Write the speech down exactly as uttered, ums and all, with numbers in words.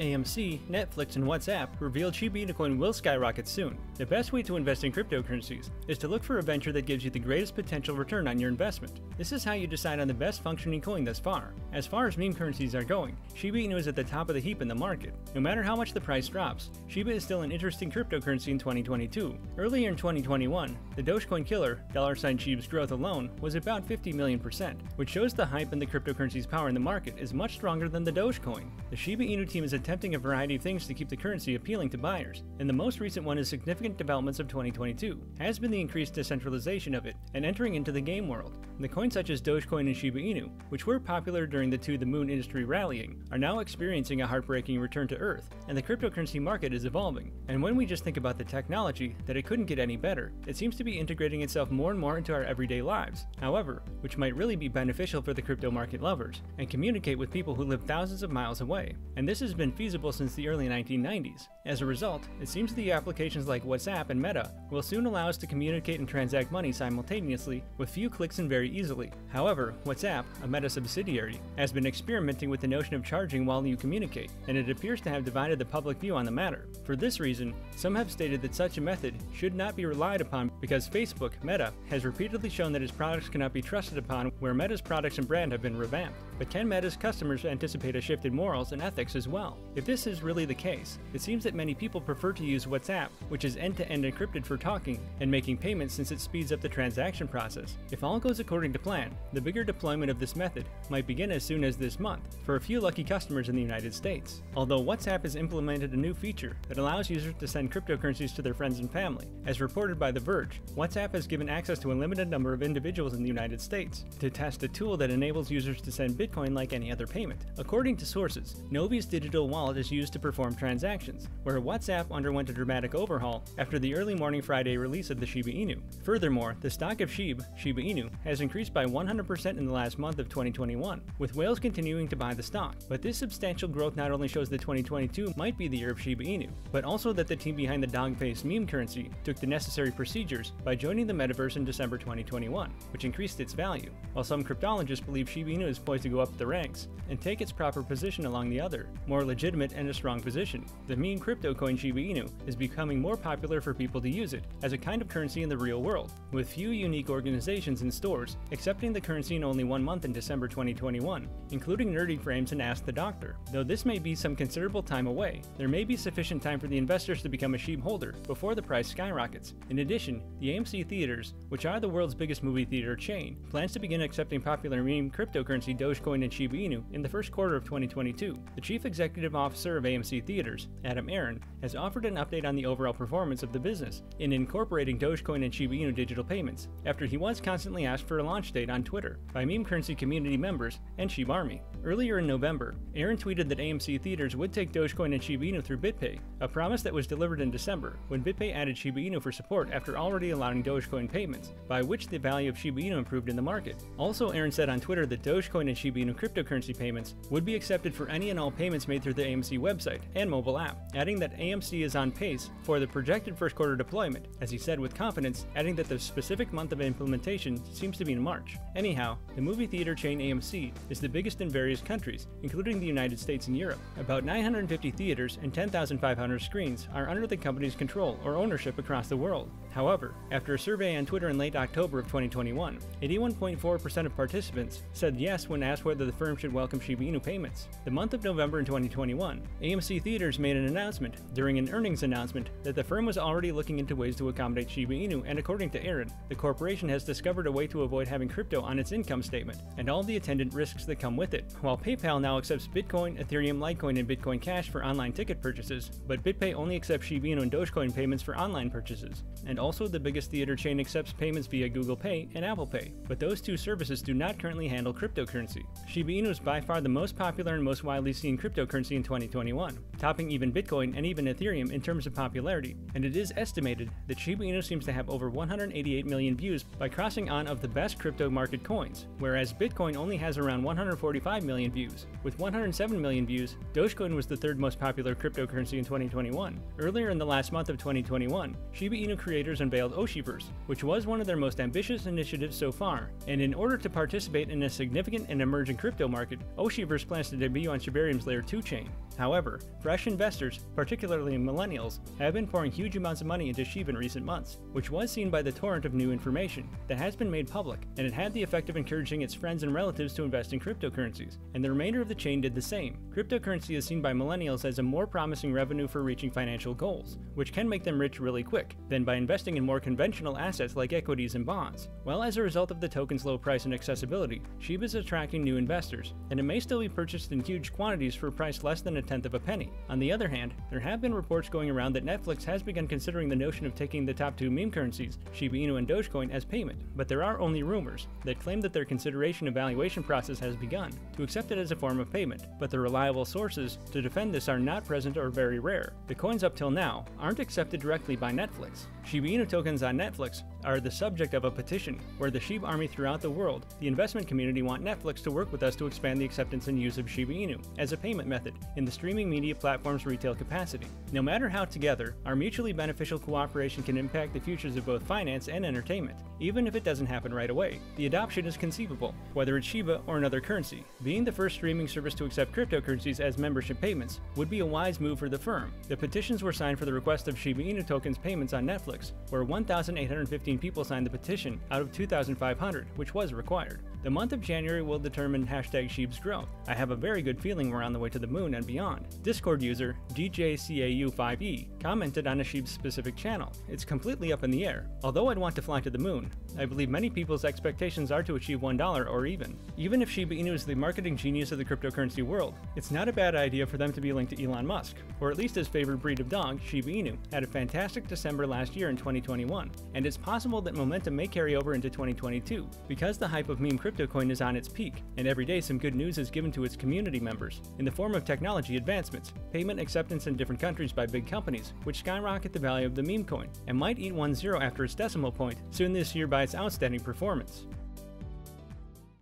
A M C, Netflix, and WhatsApp revealed Shiba Inu coin will skyrocket soon. The best way to invest in cryptocurrencies is to look for a venture that gives you the greatest potential return on your investment. This is how you decide on the best functioning coin thus far. As far as meme currencies are going, Shiba Inu is at the top of the heap in the market. No matter how much the price drops, Shiba is still an interesting cryptocurrency in twenty twenty-two. Earlier in twenty twenty-one, the Dogecoin killer, dollar sign SHIB's growth alone, was about fifty million percent, which shows the hype and the cryptocurrency's power in the market is much stronger than the Dogecoin. The Shiba Inu team is attempting a variety of things to keep the currency appealing to buyers, and the most recent one is significant developments of twenty twenty-two, has been the increased decentralization of it and entering into the game world. The coins such as Dogecoin and Shiba Inu, which were popular during the To the Moon industry rallying, are now experiencing a heartbreaking return to Earth, and the cryptocurrency market is evolving. And when we just think about the technology, that it couldn't get any better, it seems to be integrating itself more and more into our everyday lives, however, which might really be beneficial for the crypto market lovers, and communicate with people who live thousands of miles away. And this has been feasible since the early nineteen nineties. As a result, it seems the applications like WhatsApp and Meta will soon allow us to communicate and transact money simultaneously with few clicks and very easily. However, WhatsApp, a Meta subsidiary, has been experimenting with the notion of charging while you communicate, and it appears to have divided the public view on the matter. For this reason, some have stated that such a method should not be relied upon because Facebook, Meta, has repeatedly shown that its products cannot be trusted upon where Meta's products and brand have been revamped. But can Meta's customers anticipate a shift in morals and ethics as well? If this is really the case, it seems that many people prefer to use WhatsApp, which is end-to-end encrypted for talking and making payments since it speeds up the transaction process. If all goes according to plan, the bigger deployment of this method might begin as soon as this month for a few lucky customers in the United States. Although WhatsApp has implemented a new feature that allows users to send cryptocurrencies to their friends and family, as reported by The Verge, WhatsApp has given access to a limited number of individuals in the United States to test a tool that enables users to send Bitcoin like any other payment. According to sources, Novi's digital wallet is used to perform transactions, where WhatsApp underwent a dramatic overhaul after the early morning Friday release of the Shiba Inu. Furthermore, the stock of SHIB, Shiba Inu, has increased by one hundred percent in the last month of twenty twenty-one, with whales continuing to buy the stock. But this substantial growth not only shows that twenty twenty-two might be the year of Shiba Inu, but also that the team behind the dog-faced meme currency took the necessary procedures by joining the metaverse in December twenty twenty-one, which increased its value. While some cryptologists believe Shiba Inu is poised to go up the ranks and take its proper position along the other, more legitimate and a strong position, the meme crypto coin Shiba Inu is becoming more popular for people to use it as a kind of currency in the real world, with few unique organizations and stores accepting the currency in only one month in December twenty twenty-one, including Nerdy Frames and Ask the Doctor. Though this may be some considerable time away, there may be sufficient time for the investors to become a SHIB holder before the price skyrockets. In addition, the A M C Theatres, which are the world's biggest movie theater chain, plans to begin accepting popular meme cryptocurrency Dogecoin and Shiba Inu in the first quarter of twenty twenty-two. The chief executive officer of A M C Theatres, Adam Aaron, has offered an update on the overall performance of the business in incorporating Dogecoin and Shiba Inu digital payments, after he was constantly asked for a launch date on Twitter by meme currency community members and SHIB Army. Earlier in November, Aaron tweeted that A M C Theatres would take Dogecoin and Shiba Inu through BitPay, a promise that was delivered in December when BitPay added Shiba Inu for support after already allowing Dogecoin payments, by which the value of Shiba Inu improved in the market. Also, Aaron said on Twitter that Dogecoin and Shiba Inu cryptocurrency payments would be accepted for any and all payments made through the A M C website and mobile app, adding that A M C is on pace for the projected first quarter deployment, as he said with confidence, adding that the specific month of implementation seems to be in March. Anyhow, the movie theater chain A M C is the biggest in various countries, including the United States and Europe. About nine hundred fifty theaters and ten thousand five hundred screens are under the company's control or ownership across the world. However, after a survey on Twitter in late October of twenty twenty-one, eighty-one point four percent of participants said yes when asked whether the firm should welcome Shiba Inu payments. The month of November in twenty twenty-one, A M C Theatres made an announcement during an earnings announcement that the firm was already looking into ways to accommodate Shiba Inu, and according to Aaron, the corporation has discovered a way to avoid having crypto on its income statement and all the attendant risks that come with it. While PayPal now accepts Bitcoin, Ethereum, Litecoin, and Bitcoin Cash for online ticket purchases, but BitPay only accepts Shiba Inu and Dogecoin payments for online purchases. And also, the biggest theater chain accepts payments via Google Pay and Apple Pay, but those two services do not currently handle cryptocurrency. Shiba Inu is by far the most popular and most widely seen cryptocurrency in twenty twenty-one, topping even Bitcoin and even Ethereum in terms of popularity, and it is estimated that Shiba Inu seems to have over one hundred eighty-eight million views by crossing on of the best crypto market coins, whereas Bitcoin only has around one hundred forty-five million views. With one hundred seven million views, Dogecoin was the third most popular cryptocurrency in twenty twenty-one. Earlier in the last month of twenty twenty-one, Shiba Inu creators unveiled Oshiverse, which was one of their most ambitious initiatives so far, and in order to participate in a significant and emerging emerging crypto market, Oshiverse plans to debut on Shibarium's Layer two chain. However, fresh investors, particularly millennials, have been pouring huge amounts of money into SHIB in recent months, which was seen by the torrent of new information that has been made public, and it had the effect of encouraging its friends and relatives to invest in cryptocurrencies, and the remainder of the chain did the same. Cryptocurrency is seen by millennials as a more promising revenue for reaching financial goals, which can make them rich really quick, than by investing in more conventional assets like equities and bonds. Well, as a result of the token's low price and accessibility, SHIB is attracting new investors, and it may still be purchased in huge quantities for a price less than a tenth of a penny. On the other hand, there have been reports going around that Netflix has begun considering the notion of taking the top two meme currencies, Shiba Inu and Dogecoin, as payment, but there are only rumors that claim that their consideration and valuation process has begun to accept it as a form of payment, but the reliable sources to defend this are not present or very rare. The coins up till now aren't accepted directly by Netflix. Shiba Inu tokens on Netflix are the subject of a petition where the SHIB army throughout the world, the investment community, want Netflix to work with us to expand the acceptance and use of Shiba Inu as a payment method in the streaming media platform's retail capacity. No matter how together, our mutually beneficial cooperation can impact the futures of both finance and entertainment, even if it doesn't happen right away. The adoption is conceivable, whether it's Shiba or another currency. Being the first streaming service to accept cryptocurrencies as membership payments would be a wise move for the firm. The petitions were signed for the request of Shiba Inu tokens payments on Netflix, where one thousand eight hundred fifty people signed the petition out of two thousand five hundred, which was required. The month of January will determine hashtag SHIB's growth. I have a very good feeling we're on the way to the moon and beyond. Discord user D J C A U five E commented on a SHIB's specific channel. It's completely up in the air. Although I'd want to fly to the moon, I believe many people's expectations are to achieve one dollar or even. Even if Shiba Inu is the marketing genius of the cryptocurrency world, it's not a bad idea for them to be linked to Elon Musk, or at least his favorite breed of dog, Shiba Inu, had a fantastic December last year in twenty twenty-one, and it's possible that momentum may carry over into twenty twenty-two, because the hype of meme crypto Cryptocoin is on its peak, and every day some good news is given to its community members in the form of technology advancements, payment acceptance in different countries by big companies, which skyrocket the value of the meme coin and might eat one zero after its decimal point soon this year by its outstanding performance.